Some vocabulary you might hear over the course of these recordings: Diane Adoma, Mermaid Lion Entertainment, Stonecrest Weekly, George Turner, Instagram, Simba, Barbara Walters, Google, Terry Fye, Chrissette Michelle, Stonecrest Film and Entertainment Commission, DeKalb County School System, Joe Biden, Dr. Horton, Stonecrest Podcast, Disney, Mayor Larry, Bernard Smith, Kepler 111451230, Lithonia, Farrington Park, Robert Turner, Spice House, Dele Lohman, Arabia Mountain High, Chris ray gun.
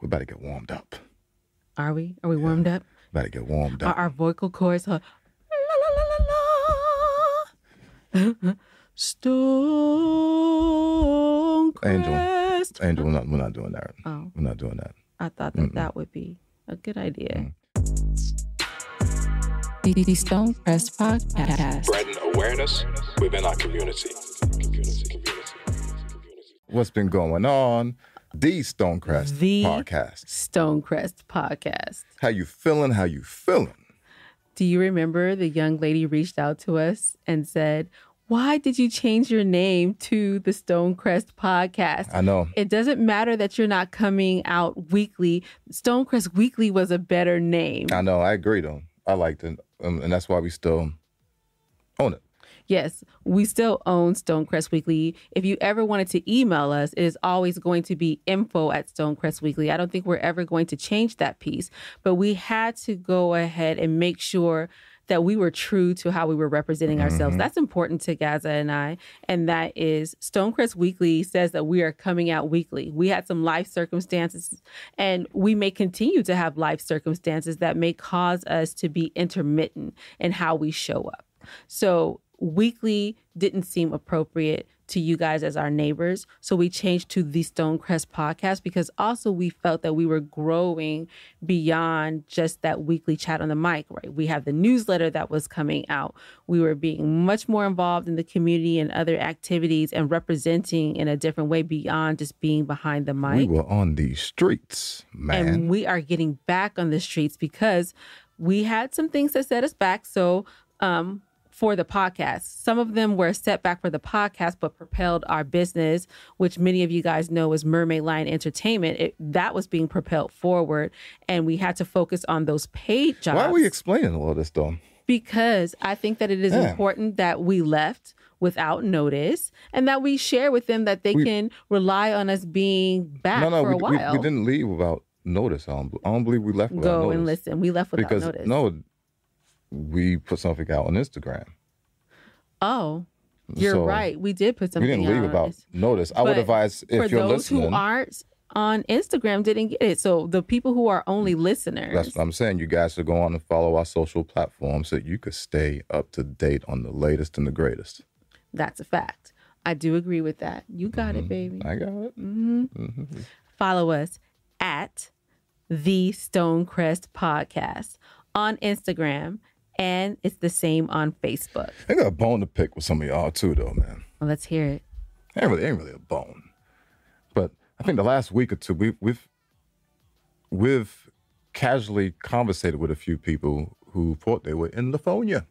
We about to get warmed up. Are we? Are we warmed up? About to get warmed up. Our vocal cords. Huh? La la la la la. Stonecrest. Angel, we're not doing that. Oh. We're not doing that. I thought that that would be a good idea. The Stonecrest Podcast. Spreading awareness within our community. What's been going on? The Stonecrest Podcast. Stonecrest Podcast. How you feeling? How you feeling? Do you remember the young lady reached out to us and said, why did you change your name to the Stonecrest Podcast? I know. It doesn't matter that you're not coming out weekly. Stonecrest Weekly was a better name. I know. I agree, though. I liked it. And that's why we still own it. Yes, we still own Stonecrest Weekly. If you ever wanted to email us, it is always going to be info@StonecrestWeekly. I don't think we're ever going to change that piece, but we had to go ahead and make sure that we were true to how we were representing ourselves. That's important to Gaza and I, and that is Stonecrest Weekly says that we are coming out weekly. We had some life circumstances, and we may continue to have life circumstances that may cause us to be intermittent in how we show up. So weekly didn't seem appropriate to you guys as our neighbors, so we changed to the Stonecrest Podcast, because also we felt that we were growing beyond just that weekly chat on the mic, right? We have the newsletter that was coming out. We were being much more involved in the community and other activities and representing in a different way beyond just being behind the mic. We were on the streets, man. And we are getting back on the streets because we had some things that set us back, so for the podcast. Some of them were a setback for the podcast, but propelled our business, which many of you guys know is Mermaid Lion Entertainment. That was being propelled forward, and we had to focus on those paid jobs. Why are we explaining all this, though? Because I think that it is important that we left without notice, and that we share with them that we can rely on us being back for a while. We didn't leave without notice. I don't believe we left without notice. Go and listen. We left without notice. No. We put something out on Instagram. Oh, you're right. We did put something out. We didn't leave without notice. I would advise, if you're listening, for those who aren't on Instagram, didn't get it. So the people who are only listeners. That's what I'm saying. You guys should go on and follow our social platforms so you could stay up to date on the latest and the greatest. That's a fact. I do agree with that. You got it, baby. I got it. Follow us at the Stonecrest Podcast on Instagram. And it's the same on Facebook. I got a bone to pick with some of y'all too, though, man. Well, let's hear it. Ain't really a bone, but I think the last week or two we've casually conversated with a few people who thought they were in Lithonia.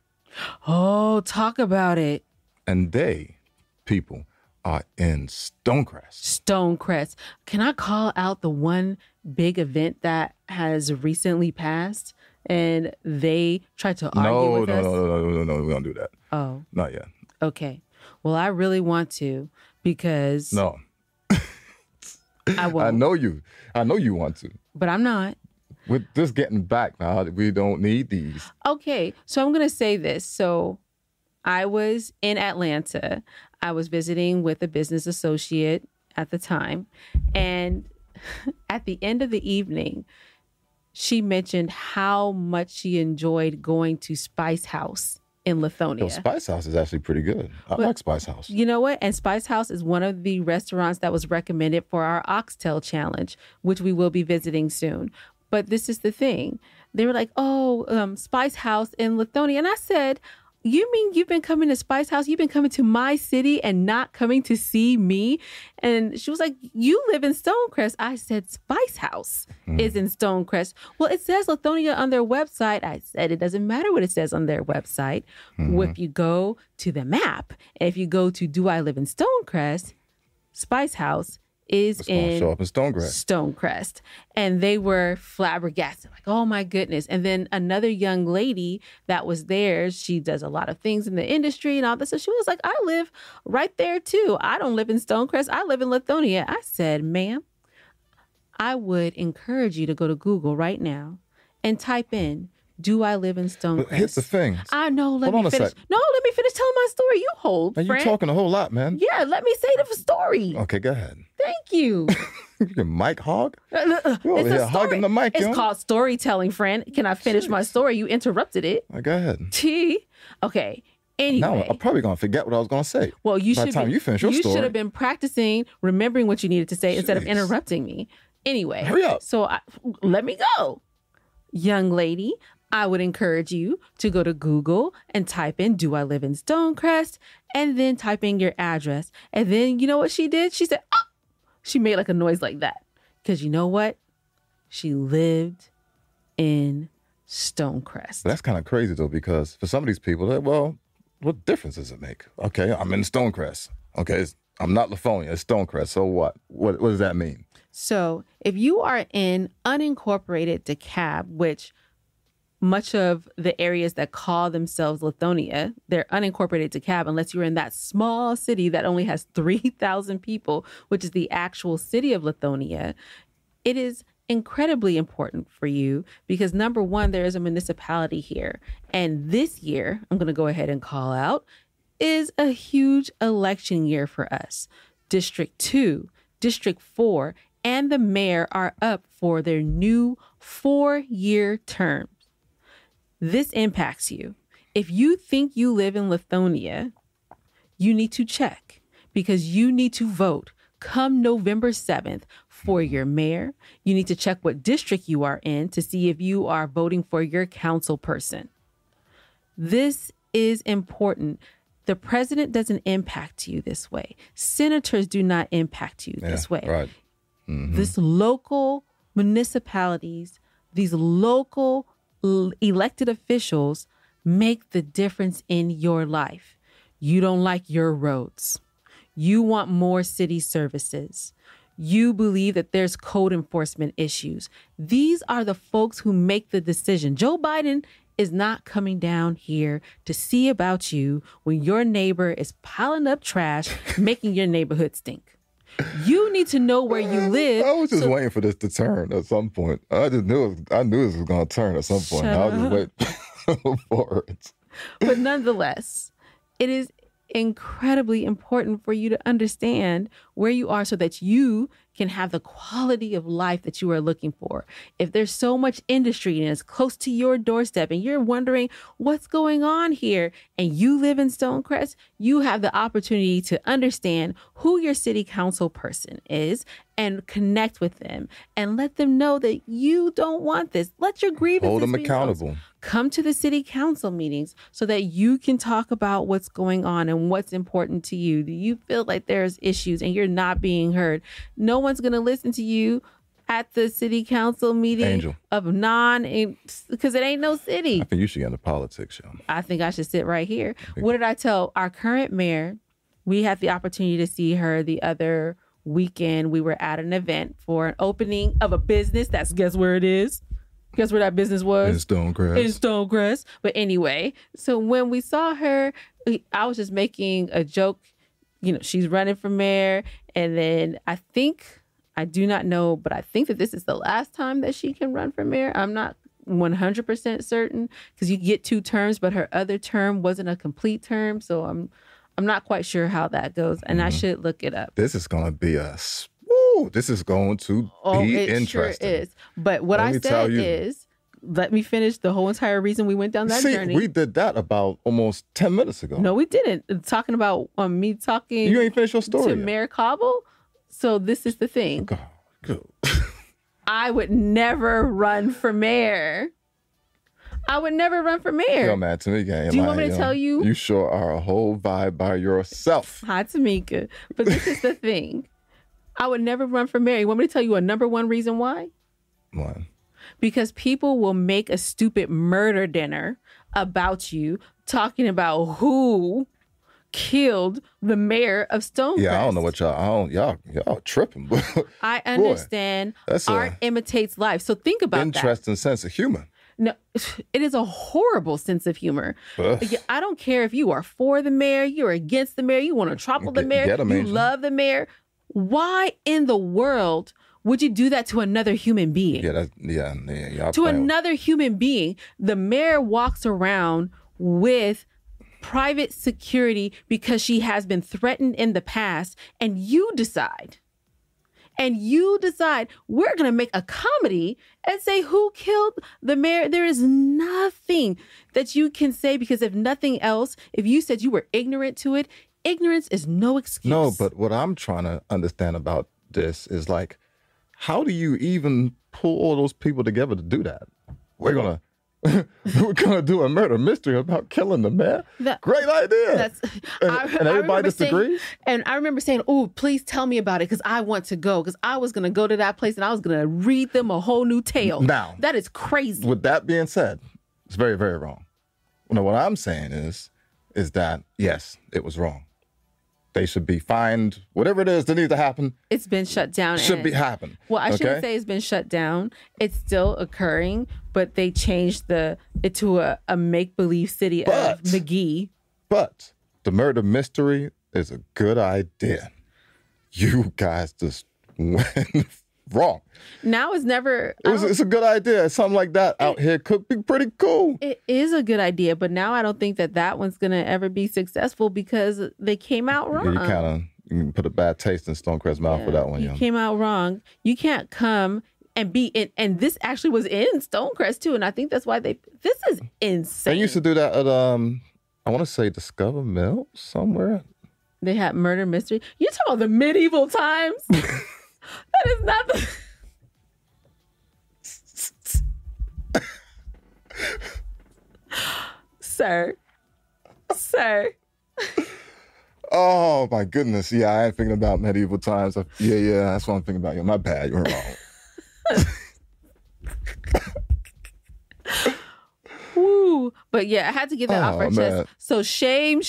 Oh, talk about it! And they, people, are in Stonecrest. Stonecrest. Can I call out the one big event that has recently passed? And they tried to argue with us. No, we don't do that. Oh. Not yet. Okay. Well, I really want to, because... No. I won't. I know you want to. But I'm not. We're just getting back now. We don't need these. Okay. So I'm going to say this. So I was in Atlanta. I was visiting with a business associate at the time. And at the end of the evening... she mentioned how much she enjoyed going to Spice House in Lithonia. Yo, Spice House is actually pretty good. I like Spice House. You know what? And Spice House is one of the restaurants that was recommended for our Oxtail Challenge, which we will be visiting soon. But this is the thing. They were like, Spice House in Lithonia. And I said, you mean you've been coming to Spice House? You've been coming to my city and not coming to see me? And she was like, you live in Stonecrest. I said, Spice House is in Stonecrest. Well, it says Lithonia on their website. I said, it doesn't matter what it says on their website. If you go to the map, and if you go to Do I Live in Stonecrest, Spice House is show up in Stonecrest. And they were flabbergasted, like, oh my goodness. And then another young lady that was there, she does a lot of things in the industry and all this. So she was like, I live right there too. I don't live in Stonecrest. I live in Lithonia. I said, ma'am, I would encourage you to go to Google right now and type in do I live in Stonecrest? Here's the thing. I know. Hold on a sec. No, let me finish telling my story. You hold, friend. You're talking a whole lot, man. Yeah, let me say the story. Okay, go ahead. Thank you. You can mic hog? It's a story. The mic, it's called storytelling, friend. Can I finish my story? You interrupted it. Right, go ahead. Okay. Anyway. Now, I'm probably going to forget what I was going to say. Well, you should should have been practicing, remembering what you needed to say instead of interrupting me. Anyway. Hurry up. So let me go. Young lady, I would encourage you to go to Google and type in, do I live in Stonecrest? And then type in your address. And then you know what she did? She said, oh! She made like a noise like that. Because you know what? She lived in Stonecrest. That's kind of crazy, though, because for some of these people, well, what difference does it make? Okay, I'm in Stonecrest. Okay, I'm not Lafonia, it's Stonecrest. So what? What does that mean? So if you are in unincorporated DeKalb, which much of the areas that call themselves Lithonia, they're unincorporated DeKalb unless you're in that small city that only has 3,000 people, which is the actual city of Lithonia. It is incredibly important for you because, number one, there is a municipality here. And this year, I'm going to go ahead and call out, is a huge election year for us. District 2, District 4, and the mayor are up for their new 4-year term. This impacts you. If you think you live in Lithonia, you need to check because you need to vote come November 7th for your mayor. You need to check what district you are in to see if you are voting for your council person. This is important. The president doesn't impact you this way. Senators do not impact you this way. Right. Mm-hmm. This local municipalities, these local elected officials make the difference in your life. You don't like your roads. You want more city services. You believe that there's code enforcement issues. These are the folks who make the decision. Joe Biden is not coming down here to see about you when your neighbor is piling up trash, making your neighborhood stink. You need to know where you live. I was just waiting for this to turn at some point. I just knew this was going to turn at some point. I was just waiting for it. But nonetheless, it is incredibly important for you to understand where you are so that you can have the quality of life that you are looking for. If there's so much industry and it's close to your doorstep and you're wondering what's going on here and you live in Stonecrest, you have the opportunity to understand who your city council person is and connect with them and let them know that you don't want this. Let your grievances hold them accountable. Come to the city council meetings so that you can talk about what's going on and what's important to you. Do you feel like there's issues and you're not being heard? No one's going to listen to you at the city council meeting because it ain't no city. I think you should get into politics, y'all. I think I should sit right here. What did I tell our current mayor? We had the opportunity to see her the other weekend. We were at an event for an opening of a business. Guess where it is? Guess where that business was? In Stonecrest. In Stonecrest. But anyway, so when we saw her, I was just making a joke. You know, she's running for mayor. And then I think that this is the last time that she can run for mayor. I'm not 100% certain because you get 2 terms, but her other term wasn't a complete term. So I'm not quite sure how that goes. And I should look it up. This is going to be interesting. Sure is. But what I said is, let me finish the whole entire reason we went down that journey. We did that about almost 10 minutes ago. No, we didn't. Talking about me talking. You ain't finished your story. To Mayor Cobble. So this is the thing. God. I would never run for mayor. I would never run for mayor. You're mad, Tamika. Do you want me to tell you? You sure are a whole vibe by yourself. Hi, Tamika. But this is the thing. I would never run for mayor. You want me to tell you a #1 reason why? Why? Because people will make a stupid murder dinner about you talking about who killed the mayor of Stonecrest. Yeah, I don't know what y'all tripping. I understand. Boy, art imitates life. So think about that. Interesting sense of humor. No, it is a horrible sense of humor. Ugh. I don't care if you are for the mayor, you're against the mayor, you want to topple the mayor, you love the mayor. Why in the world Would you do that to another human being? Yeah, that's, yeah. To another human being, the mayor walks around with private security because she has been threatened in the past, and you decide. And you decide we're going to make a comedy and say who killed the mayor. There is nothing that you can say, because if nothing else, if you said you were ignorant to it, ignorance is no excuse. No, but what I'm trying to understand about this is, like, how do you even pull all those people together to do that? We're going to do a murder mystery about killing the mayor. Great idea. And everybody disagrees. And I remember saying, oh, please tell me about it, because I want to go, because I was going to go to that place and I was going to read them a whole new tale. Now, that is crazy. With that being said, it's very, very wrong. You know, what I'm saying is that, yes, it was wrong. They should be fined. Whatever it is that needs to happen, it's been shut down. Should happen. Well, I shouldn't say it's been shut down. It's still occurring, but they changed it to a make-believe city of McGee. But the murder mystery is a good idea. You guys just went wrong. Now it's never. It's a good idea. Something like that out here could be pretty cool. It is a good idea, but now I don't think that that one's going to ever be successful because they came out wrong. Yeah, you put a bad taste in Stonecrest's mouth for that one. You came out wrong. You can't come and be in. And this actually was in Stonecrest too, and I think that's why they. This is insane. They used to do that at I want to say Discover Mill somewhere. They had murder mystery. You talking about the medieval times? That is not the. Sir. Oh, my goodness. Yeah, I ain't thinking about medieval times. Yeah, that's what I'm thinking about. Yo, my bad. You're wrong. Woo. But yeah, I had to get that off our chest. So shame.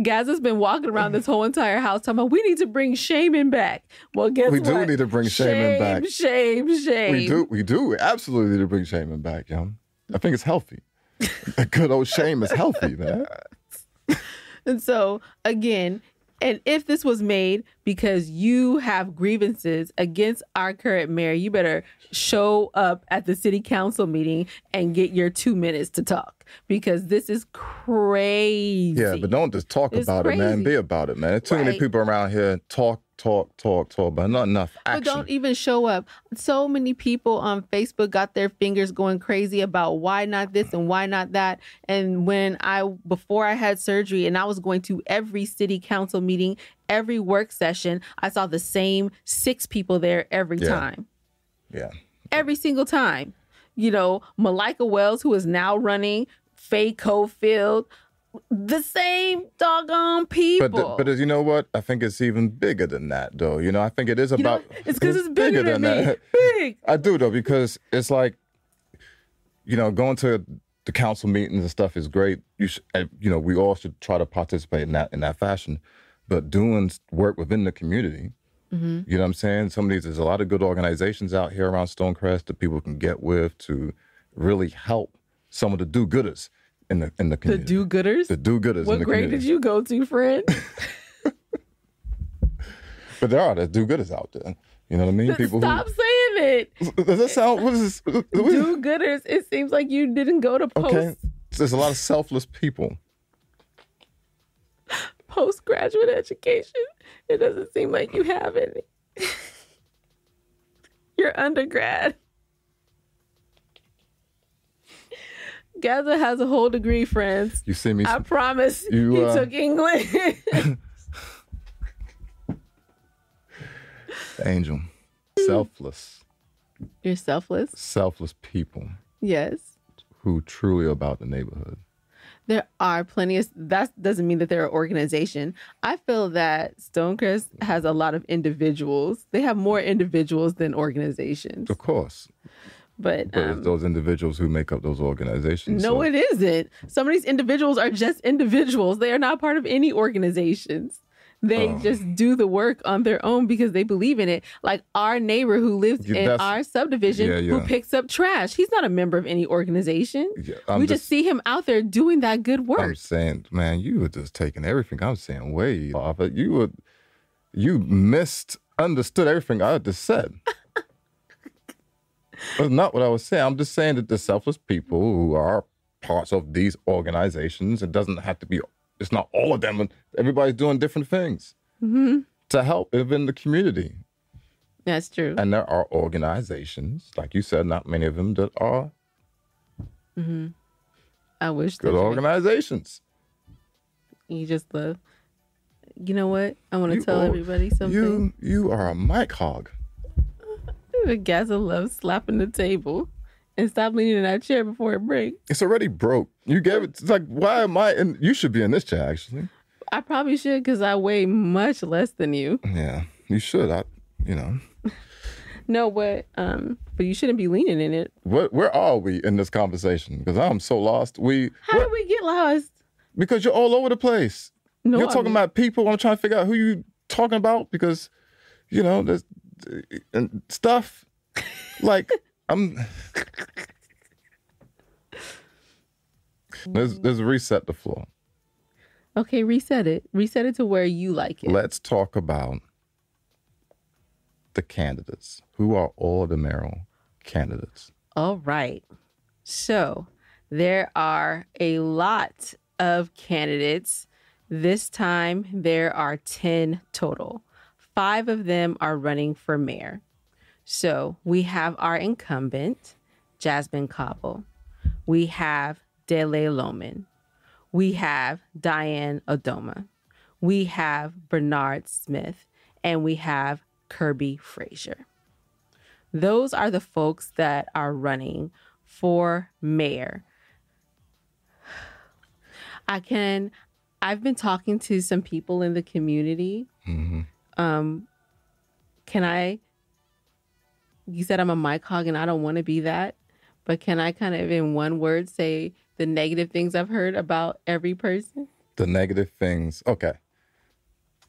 Gaz has been walking around this whole entire house talking about we need to bring shaming back. Well, guess what? We do need to bring shaming back. Shame. We do. We absolutely need to bring shaming back, yo. I think it's healthy. A good old shame is healthy, man. And so, again, and if this was made because you have grievances against our current mayor, you better show up at the city council meeting and get your 2 minutes to talk, because this is crazy. Yeah, but don't just talk about it, man. Be about it, man. There's too many people around here talk, but not enough action. But don't even show up. So many people on Facebook got their fingers going crazy about why not this and why not that. And before I had surgery and I was going to every city council meeting, every work session, I saw the same 6 people there every time. Yeah. Every single time. You know, Malaika Wells, who is now running, Faye Cofield, the same doggone people. But you know what? I think it's even bigger than that, though. You know, I think it is about... You know, it's because it's bigger than that. Big. I do, though, because it's like, you know, going to the council meetings and stuff is great. You know, we all should try to participate in that fashion. But doing work within the community, you know what I'm saying? There's a lot of good organizations out here around Stonecrest that people can get with to really help some of the do-gooders in the community. The do-gooders? The do-gooders. What grade did you go to, friend? But there are do-gooders out there. You know what I mean? Stop saying it. Does that sound... What is this? Do-gooders. It seems like you didn't go to post. Okay. There's a lot of selfless people. Postgraduate education. It doesn't seem like you have any. You're undergrad. Gaza has a whole degree, friends. You see me? I promise. He took English. Angel, selfless. You're selfless. Selfless people. Yes. Who truly are about the neighborhood. There are plenty of... That doesn't mean that they're an organization. I feel that Stonecrest has a lot of individuals. They have more individuals than organizations. Of course. But it's those individuals who make up those organizations. No, it isn't. Some of these individuals are just individuals. They are not part of any organizations. They just do the work on their own because they believe in it. Like our neighbor who lives in our subdivision who picks up trash. He's not a member of any organization. Yeah, we just see him out there doing that good work. I'm saying, man, you were just taking everything I'm saying way off. You missed understood everything I just said. That's not what I was saying. I'm just saying that the selfless people who are parts of these organizations, it doesn't have to be, it's not all of them. Everybody's doing different things mm-hmm. to help within the community. That's true. And there are organizations, like you said, not many of them that are mm-hmm. I wish good organizations. You just love. You know what? I want to tell everybody something. You are a mic hog. The guys will love slapping the table and stop leaning in that chair before it breaks. It's already broke. You gave it. It's like, why am I in? You should be in this chair, actually. I probably should because I weigh much less than you. Yeah, you should. You know. No, but you shouldn't be leaning in it. Where are we in this conversation? Because I'm so lost. How did we get lost? Because you're all over the place. No, you're talking about people. I'm trying to figure out who you talking about because, you know, there's and stuff. Like There's reset the floor. Okay, reset it. Reset it to where you like it. Let's talk about the candidates. Who are all the mayoral candidates? All right. So there are a lot of candidates. This time there are 10 total. 5 of them are running for mayor. So we have our incumbent, Jasmine Cobble. We have Dele Lohman. We have Diane Adoma. We have Bernard Smith. And we have Kirby Fraser. Those are the folks that are running for mayor. I've been talking to some people in the community. Mm-hmm. You said I'm a mic hog and I don't want to be that, but can I kind of in one word say the negative things I've heard about every person? The negative things. Okay.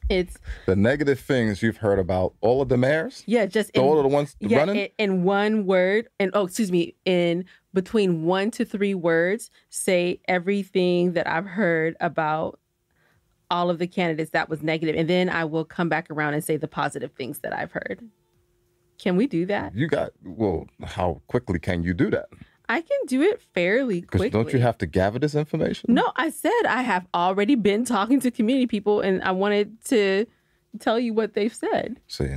It's the negative things you've heard about all of the mayors? Yeah, just all of the ones running? In one word, in between 1 to 3 words, say everything that I've heard about all of the candidates that was negative. And then I will come back around and say the positive things that I've heard. Can we do that? How quickly can you do that? I can do it fairly quickly. Don't you have to gather this information? No, I said I have already been talking to community people, and I wanted to tell you what they've said. See,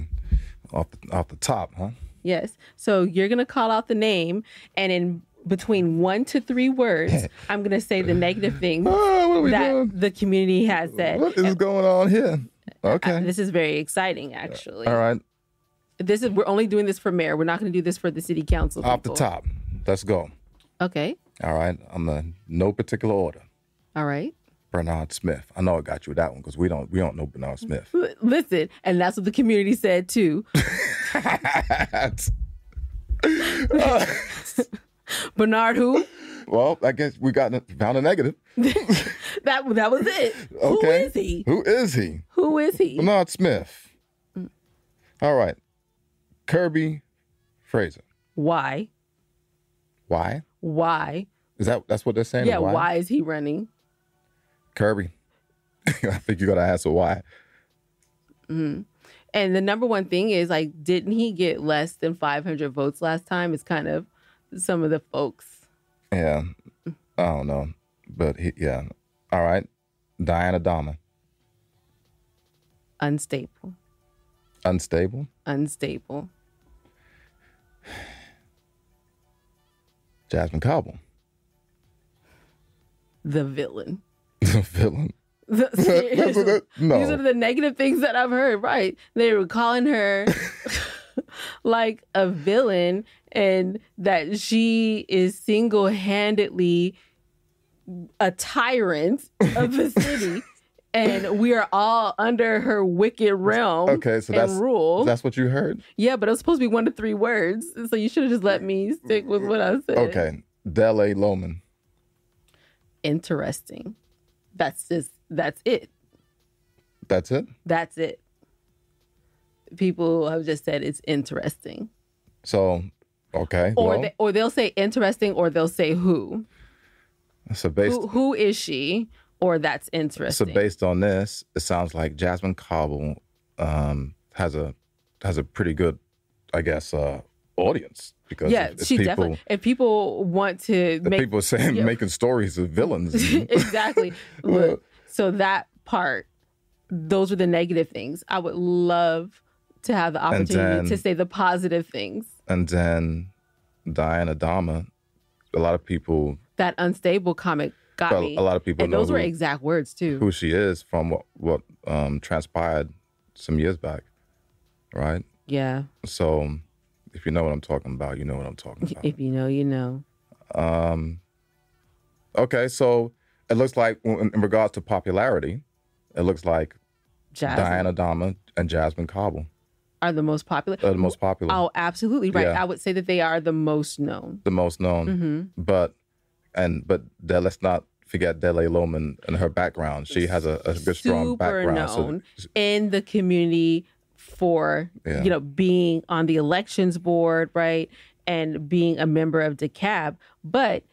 off the top, huh? Yes. So you're going to call out the name, and in between 1 to 3 words, I'm going to say the negative things the community has said. What is going on here? Okay. This is very exciting, actually. All right. We're only doing this for mayor. We're not going to do this for the city council people. Off the top. Let's go. Okay. All right. I'm in no particular order. All right. Bernard Smith. I know I got you with that one because we don't know Bernard Smith. Listen, and that's what the community said too. Bernard who? Well, I guess we found a negative. that was it. Okay. Who is he? Bernard Smith. All right. Kirby Fraser. Why? Why? Why? That's what they're saying? Yeah, why is he running? Kirby. I think you got to ask a why. Mm. And the number one thing is, like, didn't he get less than 500 votes last time? It's kind of some of the folks. Yeah. I don't know. But, yeah. All right. Diane Adoma. Unstable. Jasmine Cobble. The villain. These are the negative things that I've heard, right? They were calling her like a villain and that she is single-handedly a tyrant of the city and we are all under her wicked realm rule. That's what you heard? Yeah, but it was supposed to be 1 to 3 words, so you should have just let me stick with what I said. Okay. Dele Lohman. Interesting. That's it. People have just said it's interesting. So, okay. Or they'll say interesting, or they'll say who. So who is she, or that's interesting. So based on this, it sounds like Jasmine Cobble has a has a pretty good, I guess, audience. Because yeah, if she people, definitely. If people want to make people saying yeah. making stories of villains, exactly. Look, so that part, those are the negative things. I would love to have the opportunity to say the positive things. And then Diane Adoma, a lot of people that unstable comic got me. A lot of people, and know those who, were exact words too. Who she is from what transpired some years back, right? Yeah. So. If you know what I'm talking about, you know what I'm talking about. If you know, you know. Okay, so it looks like in regards to popularity, it looks like Diane Adoma and Jasmine Cobble are the most popular. They're the most popular. Oh, absolutely right. Yeah. I would say that they are the most known. The most known. Mm-hmm. But let's not forget Dele Lohman and her background. She has a good strong background. Super known in the community. For, yeah. you know, being on the elections board, right, and being a member of DeKalb. But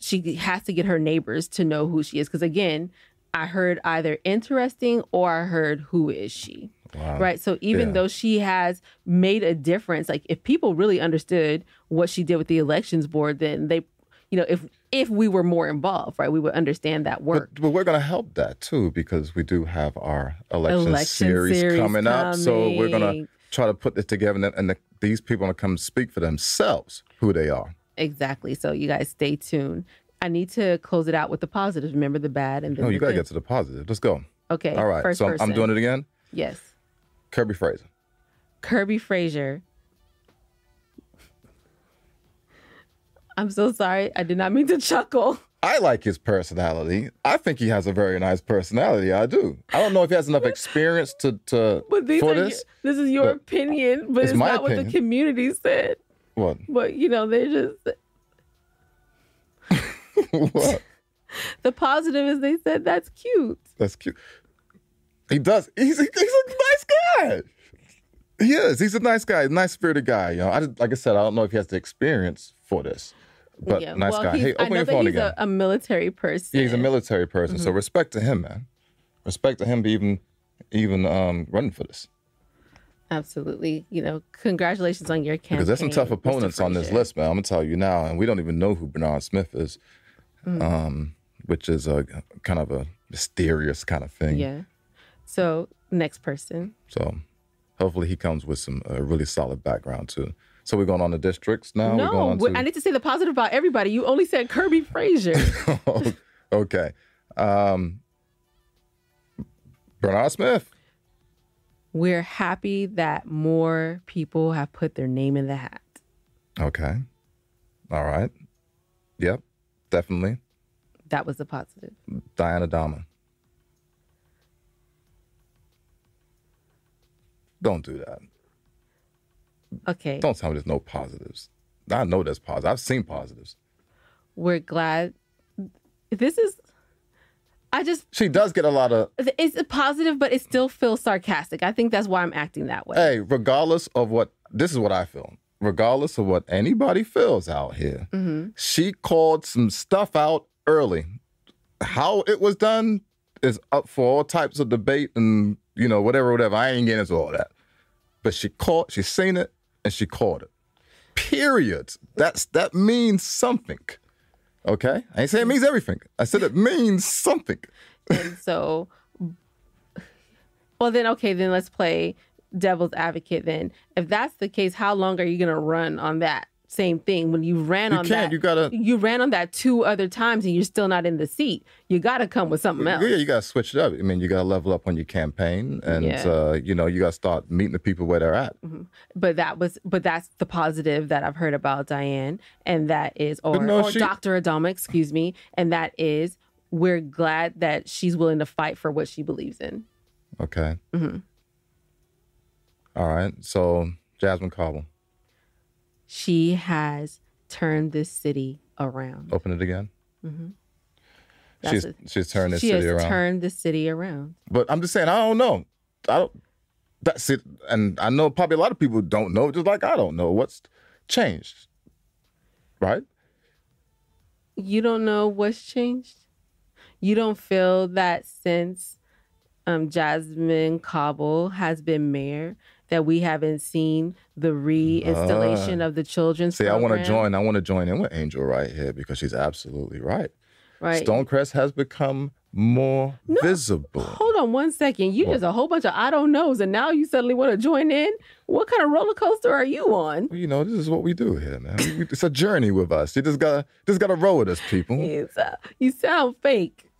she has to get her neighbors to know who she is. Because, again, I heard either interesting or I heard who is she, wow. right? So even yeah. though she has made a difference, like if people really understood what she did with the elections board, then they, you know, if we were more involved, right, we would understand that work. But we're going to help that, too, because we do have our election series coming up. So we're going to try to put this together, and these people are going to come speak for themselves who they are. Exactly. So you guys stay tuned. I need to close it out with the positive. Remember the bad and the No, you got to get to the positive. Let's go. Okay. All right. First so person. I'm doing it again? Yes. Kirby Fraser. Kirby Fraser. I'm so sorry. I did not mean to chuckle. I like his personality. I think he has a very nice personality. I do. I don't know if he has enough experience for this. This is your opinion, but it's not opinion. What the community said. What? But, you know, they just... What? The positive is they said, that's cute. That's cute. He does. He's a nice guy. He is. He's a nice guy, nice-spirited guy. You know, like I said, I don't know if he has the experience for this, but yeah, nice guy. Hey, open your phone again. A military person. Yeah, he's a military person, mm-hmm. so respect to him, man. Respect to him to even running for this. Absolutely. You know, congratulations on your campaign. Because there's some tough opponents on this list, man. I'm going to tell you now, and we don't even know who Bernard Smith is, mm-hmm. Which is a kind of a mysterious kind of thing. Yeah. So, next person. So... Hopefully he comes with some really solid background, too. So we're going on to districts now? No, I need to say the positive about everybody. You only said Kirby Fraser. Okay. Bernard Smith. We're happy that more people have put their name in the hat. Okay. All right. Yep, definitely. That was the positive. Diane Adoma. Don't do that. Okay. Don't tell me there's no positives. I know there's positives. I've seen positives. We're glad. This is... She does get a lot of... It's a positive, but it still feels sarcastic. I think that's why I'm acting that way. Hey, regardless of what... This is what I feel. Regardless of what anybody feels out here, mm-hmm. she called some stuff out early. How it was done is up for all types of debate and, you know, whatever. I ain't getting into all that. But she's seen it, and she called it. Period. That means something, okay? I ain't saying it means everything. I said it means something. And so, well then, okay, then let's play devil's advocate then. If that's the case, how long are you going to run on that same thing? When you ran on that, you ran on that 2 other times and you're still not in the seat. You got to come with something else. Yeah, you got to switch it up. I mean, you got to level up on your campaign and, you know, you got to start meeting the people where they're at. Mm-hmm. But that's the positive that I've heard about Diane. And that is, or Dr. Adoma, excuse me. And that is, we're glad that she's willing to fight for what she believes in. Okay. Mm-hmm. All right. So Jasmine Cobble. She has turned this city around. Open it again. Mm-hmm. She's turned this city around. She has turned the city around. But I'm just saying, I don't know. That's it. And I know probably a lot of people don't know, just like I don't know what's changed, right? You don't know what's changed? You don't feel that since Jasmine Cobble has been mayor that we haven't seen the reinstallation of the children's program. I want to join in with Angel right here because she's absolutely right. Right. Stonecrest has become more visible. Hold on one second. Just a whole bunch of I don't knows, and now you suddenly want to join in? What kind of roller coaster are you on? Well, you know, this is what we do here, man. It's a journey with us. You just gotta roll with us, people. You sound fake.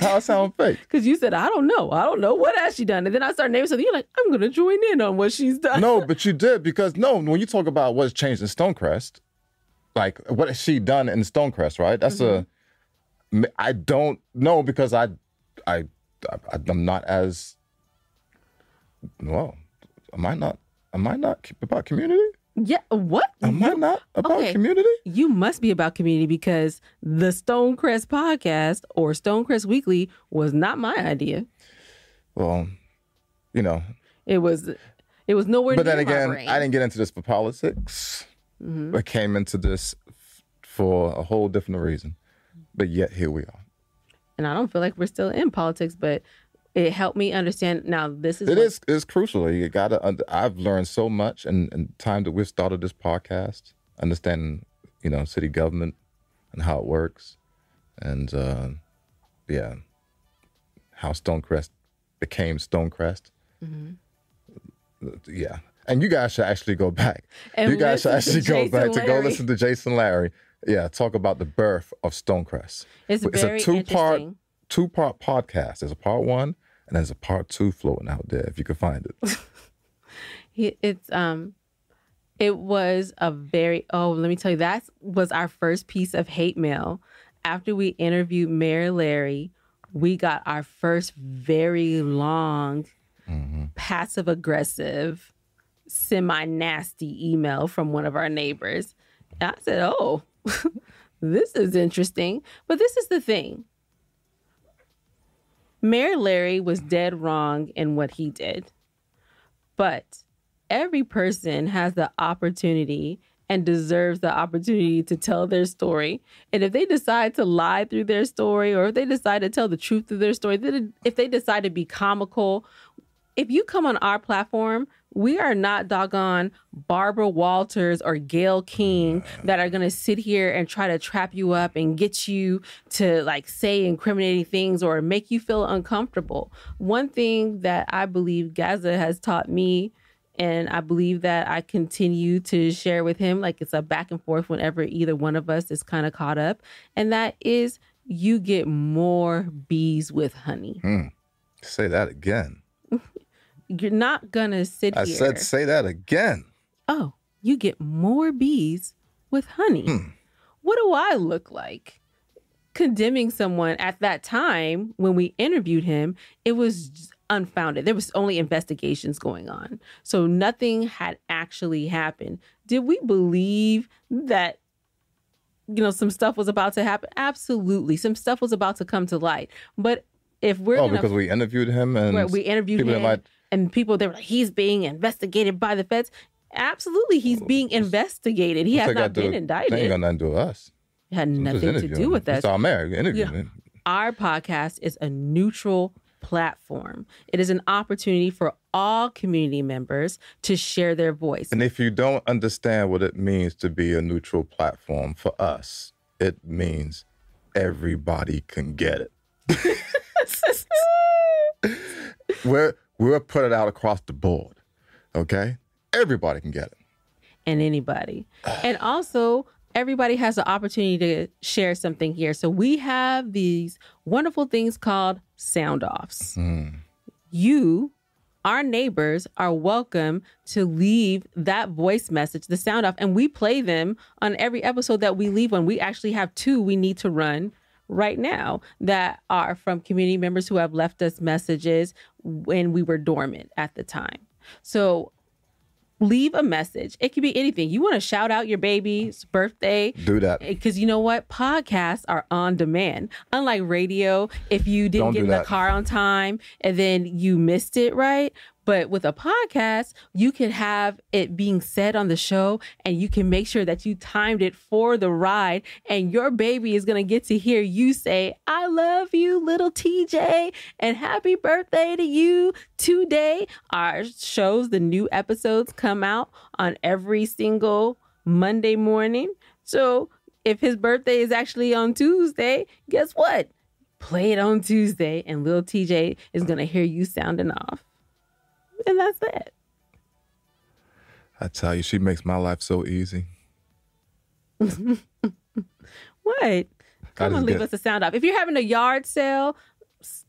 How I sound fake? Because you said, I don't know what has she done. And then I started naming something. You're like, I'm going to join in on what she's done. No, but you did because, when you talk about what's changed in Stonecrest, like what has she done in Stonecrest, right? That's I don't know because I'm not as well. Am I not about community? Yeah, what? Am I not about community? You must be about community because the Stonecrest podcast or Stonecrest Weekly was not my idea. Well, it was nowhere near my brain. But then again, I didn't get into this for politics. Mm-hmm. I came into this for a whole different reason. But yet here we are. And I don't feel like we're still in politics, but it helped me understand. Now, this is... It's crucial. I've learned so much in the time that we've started this podcast, understanding, city government and how it works. And, how Stonecrest became Stonecrest. Mm-hmm. Yeah. And you guys should actually go back. And you guys should actually go back to go listen to Jason Larry. Yeah, talk about the birth of Stonecrest. It's a two-part podcast. There's a part one and there's a part two floating out there if you can find it. It was a very let me tell you, that was our first piece of hate mail. After we interviewed Mayor Larry, we got our first very long, passive aggressive, semi-nasty email from one of our neighbors. And I said, this is interesting. But this is the thing. Mayor Larry was dead wrong in what he did. But every person has the opportunity and deserves the opportunity to tell their story. And if they decide to lie through their story, or if they decide to tell the truth through their story, if they decide to be comical, if you come on our platform, we are not doggone Barbara Walters or Gayle King that are going to sit here and try to trap you up and get you to say incriminating things or make you feel uncomfortable. One thing that I believe Gaza has taught me, and I believe that I continue to share with him, it's a back and forth whenever either one of us is kind of caught up. And that is, you get more bees with honey. Mm. Say that again. You're not going to sit here. I said, say that again. Oh, you get more bees with honey. Hmm. What do I look like? Condemning someone at that time when we interviewed him, it was unfounded. There was only investigations going on. So nothing had actually happened. Did we believe that some stuff was about to happen? Absolutely. Some stuff was about to come to light. But if we're because we interviewed him and and people, they were like, he's being investigated by the feds. Absolutely, he's being investigated. He has not been indicted. That ain't got nothing to do with us. It had nothing to do with us. It's our mayor. Our podcast is a neutral platform. It is an opportunity for all community members to share their voice. And if you don't understand what it means to be a neutral platform for us, it means everybody can get it. We'll put it out across the board, okay? Everybody can get it. And anybody. And also, everybody has the opportunity to share something here. So we have these wonderful things called sound-offs. Mm. Our neighbors are welcome to leave that voice message, the sound-off, and we play them on every episode that we leave one. We actually have two we need to run right now that are from community members who have left us messages when we were dormant at the time. So leave a message. It could be anything. You want to shout out your baby's birthday? Do that. Because you know what? Podcasts are on demand. Unlike radio, if you didn't get in the car on time and then you missed it, right? But with a podcast, you can have it being said on the show, and you can make sure that you timed it for the ride, and your baby is going to get to hear you say, I love you, little TJ, and happy birthday to you today. Our shows, the new episodes come out on every single Monday morning. So if his birthday is actually on Tuesday, guess what? Play it on Tuesday, and little TJ is going to hear you sounding off. And that's it. I tell you, she makes my life so easy. What? Come and leave us a sound off. If you're having a yard sale,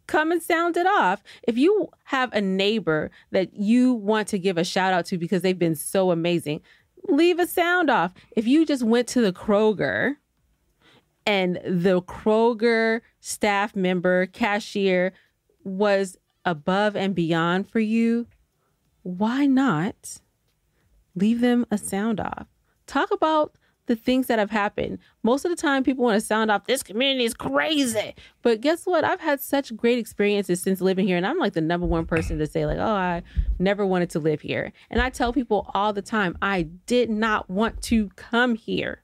come and sound it off. If you have a neighbor that you want to give a shout out to because they've been so amazing, leave a sound off. If you just went to the Kroger and the Kroger staff member, cashier was above and beyond for you, why not leave them a sound off? Talk about the things that have happened. Most of the time people want to sound off, this community is crazy. But guess what? I've had such great experiences since living here, and I'm like the #1 person to say like, oh, I never wanted to live here. And I tell people all the time, I did not want to come here.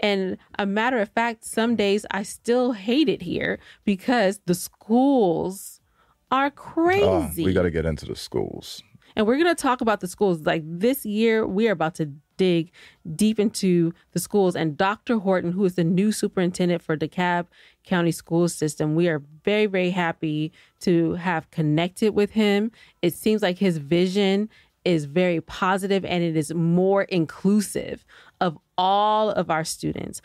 And a matter of fact, some days I still hate it here because the schools are crazy. We got to get into the schools. And we're going to talk about the schools. Like this year, we are about to dig deep into the schools. And Dr. Horton, who is the new superintendent for DeKalb County School System, we are very, very happy to have connected with him. It seems like his vision is very positive, and it is more inclusive of all of our students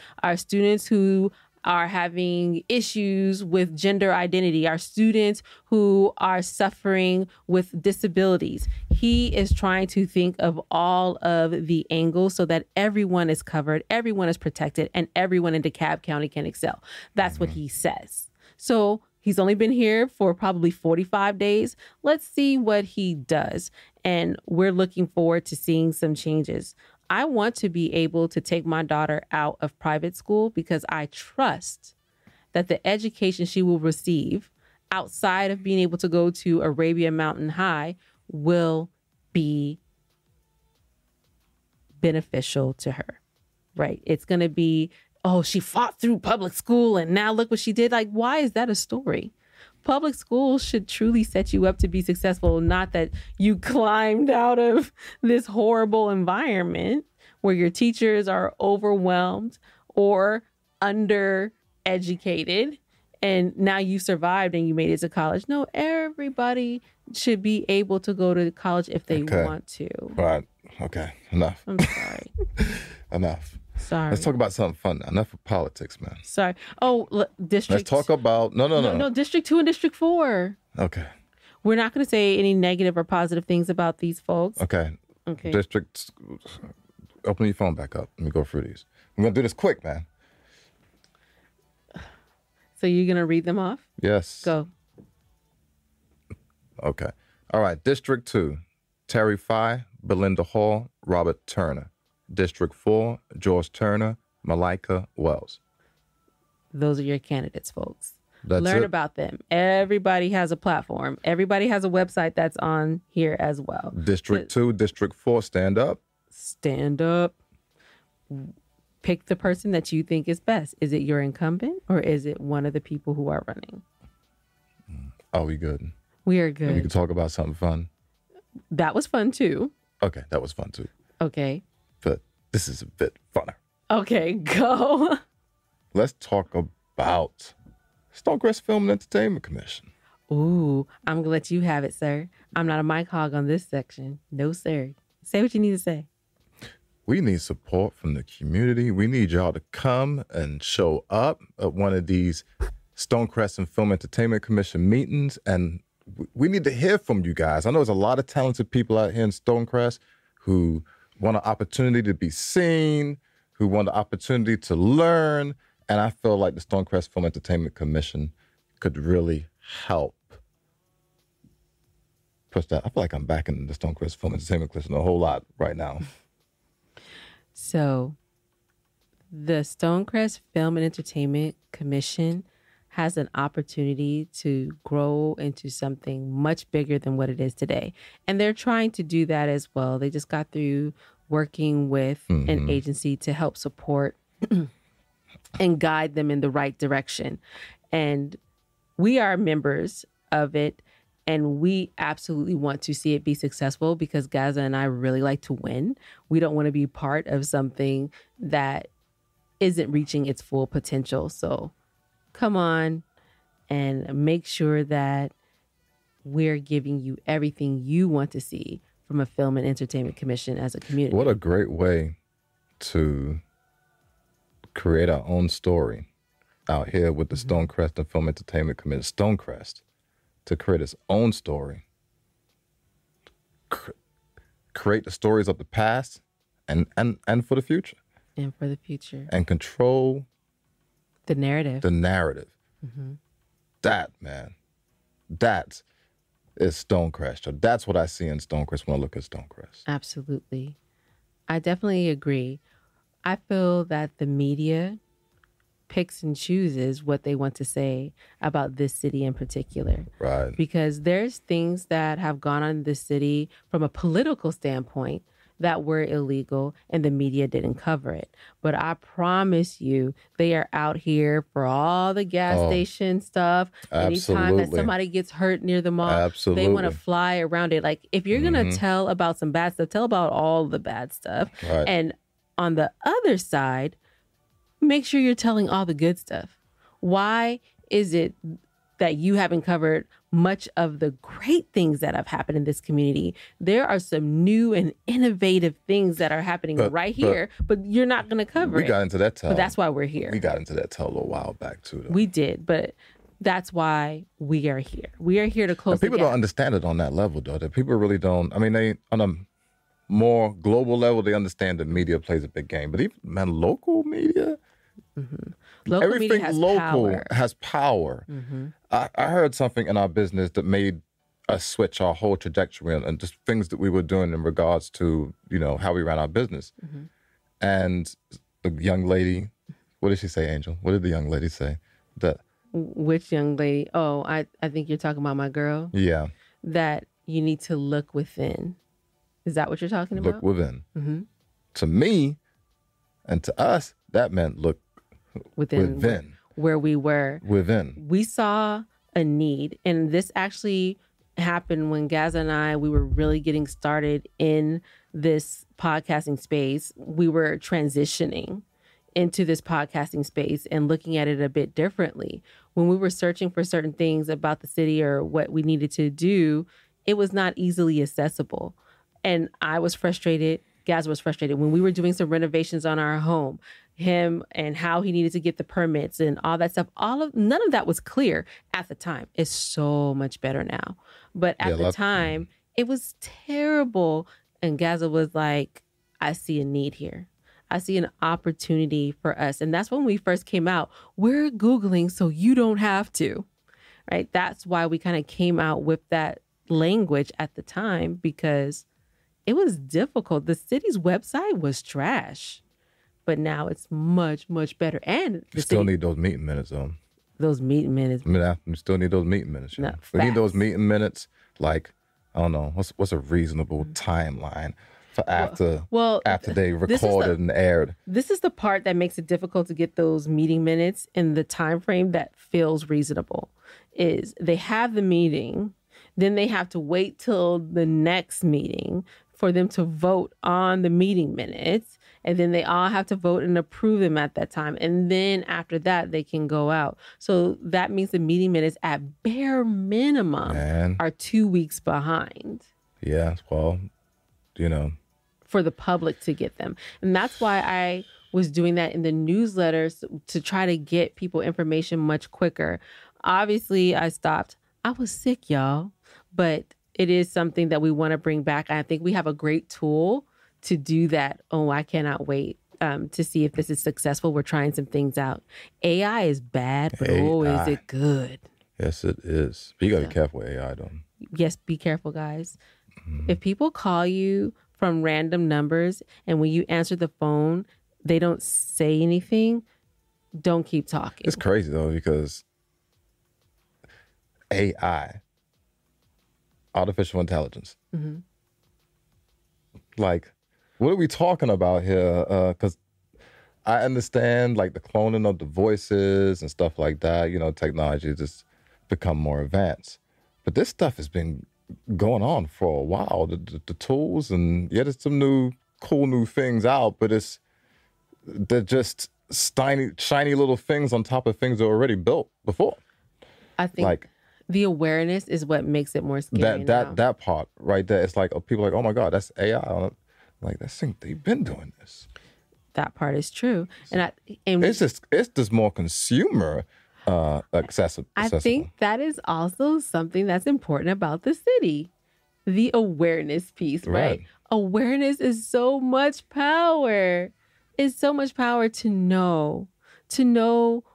who are having issues with gender identity, our students who are suffering with disabilities. He is trying to think of all of the angles so that everyone is covered, everyone is protected, and everyone in DeKalb County can excel. That's what he says. So he's only been here for probably 45 days. Let's see what he does. And we're looking forward to seeing some changes. I want to be able to take my daughter out of private school because I trust that the education she will receive outside of being able to go to Arabia Mountain High will be beneficial to her, right? It's going to be, oh, she fought through public school and now look what she did. Like, why is that a story? Public schools should truly set you up to be successful, not that you climbed out of this horrible environment where your teachers are overwhelmed or undereducated and now you survived and you made it to college. No, everybody should be able to go to college if they want to. Right. Okay. Enough. I'm sorry. Enough. Sorry. Let's talk about something fun now. Enough of politics, man. Sorry. Oh, district. Let's talk about no. District 2 and District 4. Okay. We're not going to say any negative or positive things about these folks. Okay. Okay. District. Open your phone back up. Let me go through these. I'm going to do this quick, man. So you're going to read them off? Yes. Go. Okay. All right. District 2: Terry Fye, Belinda Hall, Robert Turner. District 4, George Turner, Malaika Wells. Those are your candidates, folks. Learn about them. Everybody has a platform. Everybody has a website that's on here as well. District 2, District 4, stand up. Stand up. Pick the person that you think is best. Is it your incumbent or is it one of the people who are running? Oh, we good. We are good. And we can talk about something fun. That was fun, too. Okay, that was fun, too. Okay. But this is a bit funner. Okay, go. Let's talk about Stonecrest Film and Entertainment Commission. Ooh, I'm going to let you have it, sir. I'm not a mic hog on this section. No, sir. Say what you need to say. We need support from the community. We need y'all to come and show up at one of these Stonecrest and Film Entertainment Commission meetings. And we need to hear from you guys. I know there's a lot of talented people out here in Stonecrest who want an opportunity to be seen, who want an opportunity to learn. And I feel like the Stonecrest Film Entertainment Commission could really help push that. I feel like I'm back in the Stonecrest Film Entertainment Commission a whole lot right now. So the Stonecrest Film and Entertainment Commission has an opportunity to grow into something much bigger than what it is today. And they're trying to do that as well. They just got through working with an agency to help support and guide them in the right direction. And we are members of it, and we absolutely want to see it be successful because Gaza and I really like to win. We don't want to be part of something that isn't reaching its full potential. So come on and make sure that we're giving you everything you want to see from a Film and Entertainment Commission as a community. What a great way to create our own story out here with the Stonecrest and Film Entertainment Commission. Stonecrest, to create its own story, create the stories of the past and for the future. And for the future. And control the narrative. The narrative. Mm-hmm. That, man, that is Stonecrest. That's what I see in Stonecrest when I look at Stonecrest. Absolutely. I definitely agree. I feel that the media picks and chooses what they want to say about this city in particular. Right. Because there's things that have gone on in this city from a political standpoint that were illegal, and the media didn't cover it. But I promise you, they are out here for all the gas station stuff. Absolutely. Anytime that somebody gets hurt near the mall, absolutely, they want to fly around it. Like, if you're going to tell about some bad stuff, tell about all the bad stuff. Right. And on the other side, make sure you're telling all the good stuff. Why is it that you haven't covered much of the great things that have happened in this community? There are some new and innovative things that are happening right here, but you're not going to cover it. We got into that tell. But that's why we're here. We got into that tell a while back, too, though. We did, but that's why we are here. We are here to close the gap. People don't understand it on that level, though. That people really don't. I mean, they on a more global level, they understand that media plays a big game. But even, man, local media... Mm-hmm. Everything local has power. Mm-hmm. I heard something in our business that made us switch our whole trajectory and just things that we were doing in regards to, you know, how we ran our business. Mm-hmm. And the young lady, what did she say, Angel? What did the young lady say? Which young lady? Oh, I think you're talking about my girl. Yeah. That you need to look within. Is that what you're talking about? Look within. Mm-hmm. To me and to us, that meant look within where we were. Within. We saw a need, and this actually happened when Gaza and we were really getting started in this podcasting space. We were transitioning into this podcasting space and looking at it a bit differently. When we were searching for certain things about the city or what we needed to do, it was not easily accessible. And I was frustrated. Gaza was frustrated. When we were doing some renovations on our home, him and how he needed to get the permits and all that stuff, none of that was clear at the time. It's so much better now. But at the time, it was terrible. And Gaza was like, I see a need here. I see an opportunity for us. And that's when we first came out. We're Googling so you don't have to, right? That's why we kind of came out with that language at the time, because it was difficult. The city's website was trash. But now it's much, much better. And you still need those meeting minutes, though. Those meeting minutes. You still need those meeting minutes. You know? We need those meeting minutes. Like, I don't know, what's a reasonable timeline for after they recorded and aired? This is the part that makes it difficult to get those meeting minutes in the time frame that feels reasonable. Is they have the meeting, then they have to wait till the next meeting for them to vote on the meeting minutes. And then they all have to vote and approve them at that time. And then after that, they can go out. So that means the meeting minutes at bare minimum are 2 weeks behind. Yeah, well, you know. For the public to get them. And that's why I was doing that in the newsletters to try to get people information much quicker. Obviously, I stopped. I was sick, y'all. But it is something that we want to bring back. I think we have a great tool to do that. Oh, I cannot wait to see if this is successful. We're trying some things out. AI is bad, but is it good? Yes, it is. But you got to be careful with AI, though. Yes, be careful, guys. Mm-hmm. If people call you from random numbers and when you answer the phone, they don't say anything, don't keep talking. It's crazy, though, because AI, artificial intelligence. Mm-hmm. Like, what are we talking about here? Because I understand, like, the cloning of the voices and stuff like that. You know, technology has just become more advanced. But this stuff has been going on for a while. The tools, and yeah, there's some cool new things out, but they're just shiny little things on top of things that were already built before. I think the awareness is what makes it more scary. That part right there, it's like, people are like, oh my God, that's AI. I'm like, that thing, they've been doing this. That part is true. And it's just more consumer accessible. I think that is also something that's important about the city. The awareness piece, right? Awareness is so much power. It's so much power to know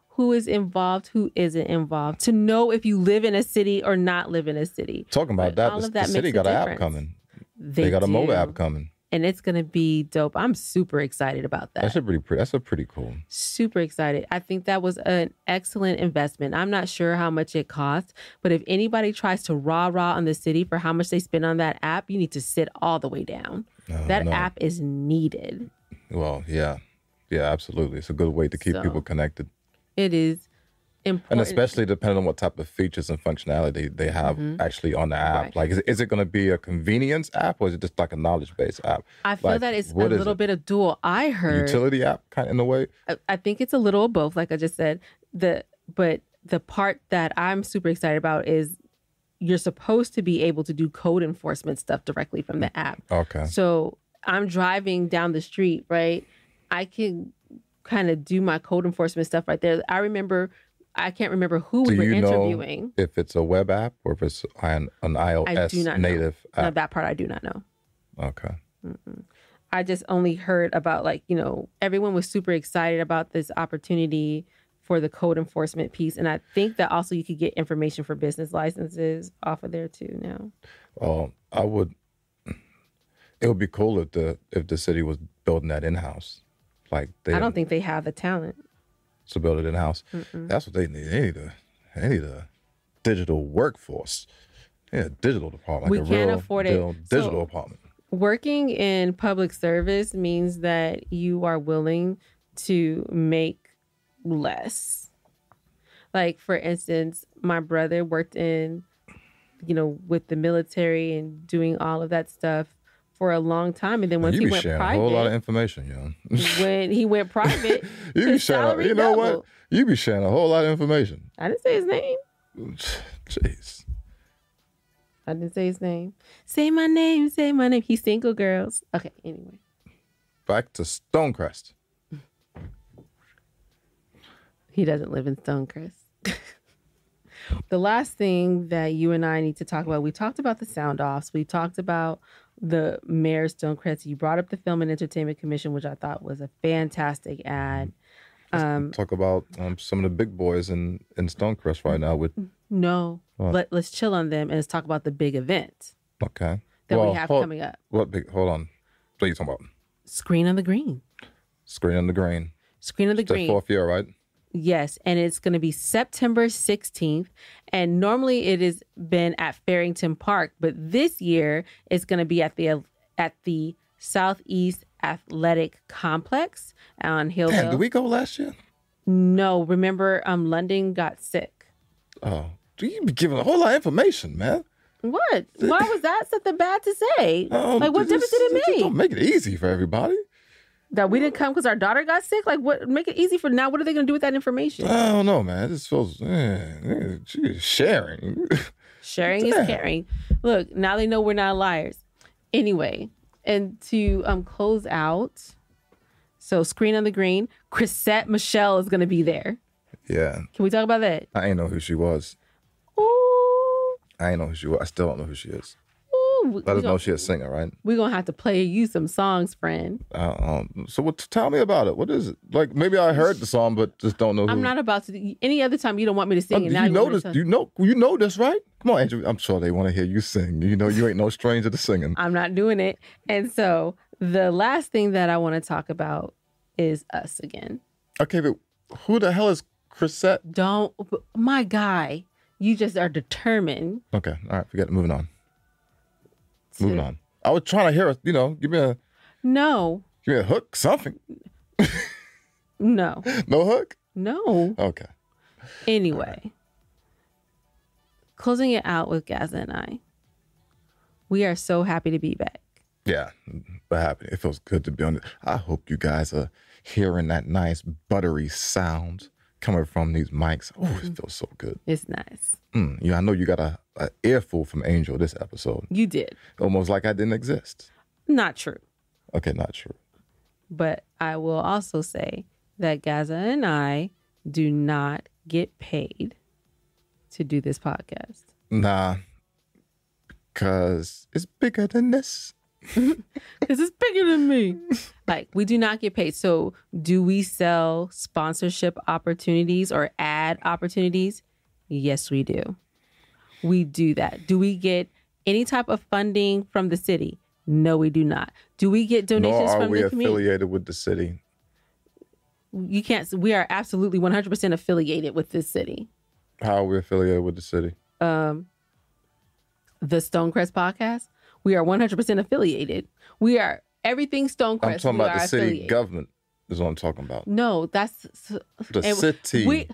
who is involved, who isn't involved, to know if you live in a city or not live in a city. Talking about the city got an app coming. They got a mobile app coming. And it's going to be dope. I'm super excited about that. That's pretty cool. Super excited. I think that was an excellent investment. I'm not sure how much it cost, but if anybody tries to rah-rah on the city for how much they spend on that app, you need to sit all the way down. That app is needed. Well, yeah. Yeah, absolutely. It's a good way to keep people connected. It is important. And especially depending on what type of features and functionality they have actually on the app. Right. Like, is it going to be a convenience app, or is it just like a knowledge-based app? I feel that it's a little bit of dual. I heard... utility app, kind of, in a way? I think it's a little of both, like I just said. But the part that I'm super excited about is you're supposed to be able to do code enforcement stuff directly from the app. Okay. So... I'm driving down the street, right? I can kind of do my code enforcement stuff right there. I can't remember who we were interviewing. Know if it's a web app or if it's an iOS native app? No, that part I do not know. Okay. Mm-mm. I just only heard about, everyone was super excited about this opportunity for the code enforcement piece. And I think that also you could get information for business licenses off of there too now. It would be cool if the city was building that in-house. I don't think they have the talent to build it in-house. Mm-mm. That's what they need. They need a digital workforce. Yeah, a digital department. We can't afford it. Digital department. Working in public service means that you are willing to make less. Like, for instance, my brother worked in, with the military and doing all of that stuff for a long time, and then once he went private, a whole lot of information, yo. When he went private, you be sharing a whole lot of information. I didn't say his name. Jeez, I didn't say his name. Say my name, say my name. He's single, girls. Okay, anyway. Back to Stonecrest. He doesn't live in Stonecrest. The last thing that you and I need to talk about, we talked about the sound offs. We talked about the mayor's Stonecrest. You brought up the Film and Entertainment Commission, which I thought was a fantastic ad. Talk about some of the big boys in Stonecrest right now. Let's chill on them and let's talk about the big event. Okay. That we have coming up. What big? Hold on. What are you talking about? Screen on the Green. It's the 4th year, right? Yes, and it's going to be September 16th. And normally it has been at Farrington Park, but this year it's going to be at the Southeast Athletic Complex on Hill Hill. Did we go last year? No, remember London got sick. Oh, you've been giving a whole lot of information, man. What? Why was that something bad to say? What difference did it make? Don't make it easy for everybody. That we didn't come because our daughter got sick? What? Make it easy for now. What are they going to do with that information? I don't know, man. It just feels... she's sharing. Sharing is caring. Look, now they know we're not liars. Anyway, and to close out, so Screen on the Green, Chrissette Michelle is going to be there. Yeah. Can we talk about that? I ain't know who she was. Ooh. I still don't know who she is. Let us know she's a singer, right? We're going to have to play you some songs, friend. Tell me about it. What is it? Maybe I heard the song, but just don't know who. I'm not about to. Any other time you don't want me to sing. You know this, right? Come on, Andrew. I'm sure they want to hear you sing. You ain't no stranger to singing. I'm not doing it. And so the last thing that I want to talk about is us again. Okay, but who the hell is Chrissette? My guy. You just are determined. Okay. All right. Forget it. Moving on. Moving on. I was trying to hear, you know, give me a... No. Give me a hook, something. No. No hook? No. Okay. Anyway. Right. Closing it out with Gaza and I. We are so happy to be back. Yeah. But happy. It feels good to be on it. I hope you guys are hearing that nice buttery sound coming from these mics. Oh, it feels so good. It's nice. Yeah, I know you got an earful from Angel this episode. You did. Almost like I didn't exist. Not true. Okay, not true. But I will also say that Gaza and I do not get paid to do this podcast. Nah, because it's bigger than this. Because it's bigger than me. Like, we do not get paid. So do we sell sponsorship opportunities or ad opportunities? Yes, we do. We do that. Do we get any type of funding from the city? No, we do not. Do we get donations from the community? Nor are we affiliated with the city. You can't. We are absolutely 100% affiliated with this city. How are we affiliated with the city? The Stonecrest Podcast. We are 100% affiliated. We are everything Stonecrest. I'm talking about the city government is what I'm talking about. No, that's... The city.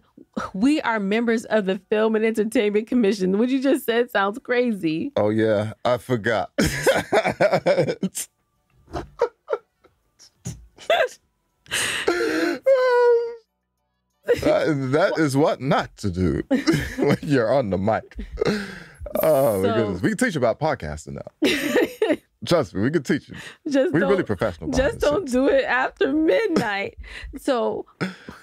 We are members of the Film and Entertainment Commission. What you just said sounds crazy. Oh, yeah. I forgot. That is what not to do when you're on the mic. Oh, my goodness. We can teach you about podcasting now. Trust me, we can teach you. We're really professional. Just don't do it after midnight. So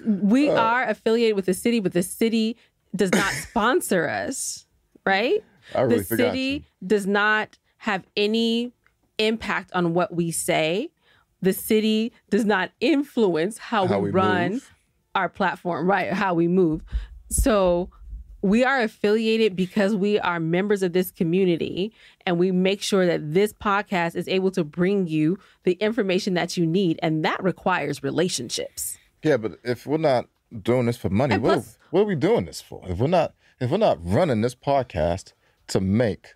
we are affiliated with the city, but the city does not sponsor us, right? I really forgot. The city does not have any impact on what we say. The city does not influence how we run our platform, right? How we move. So... we are affiliated because we are members of this community, and we make sure that this podcast is able to bring you the information that you need, and that requires relationships. Yeah, but if we're not doing this for money, what are we doing this for? If we're not running this podcast to make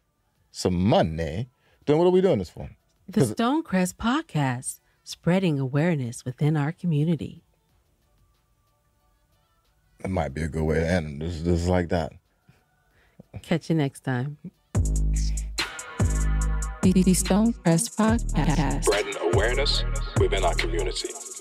some money, then what are we doing this for? The Stonecrest Podcast, spreading awareness within our community. It might be a good way to end it. Just like that. Catch you next time. The Stonecrest Podcast. Spreading awareness within our community.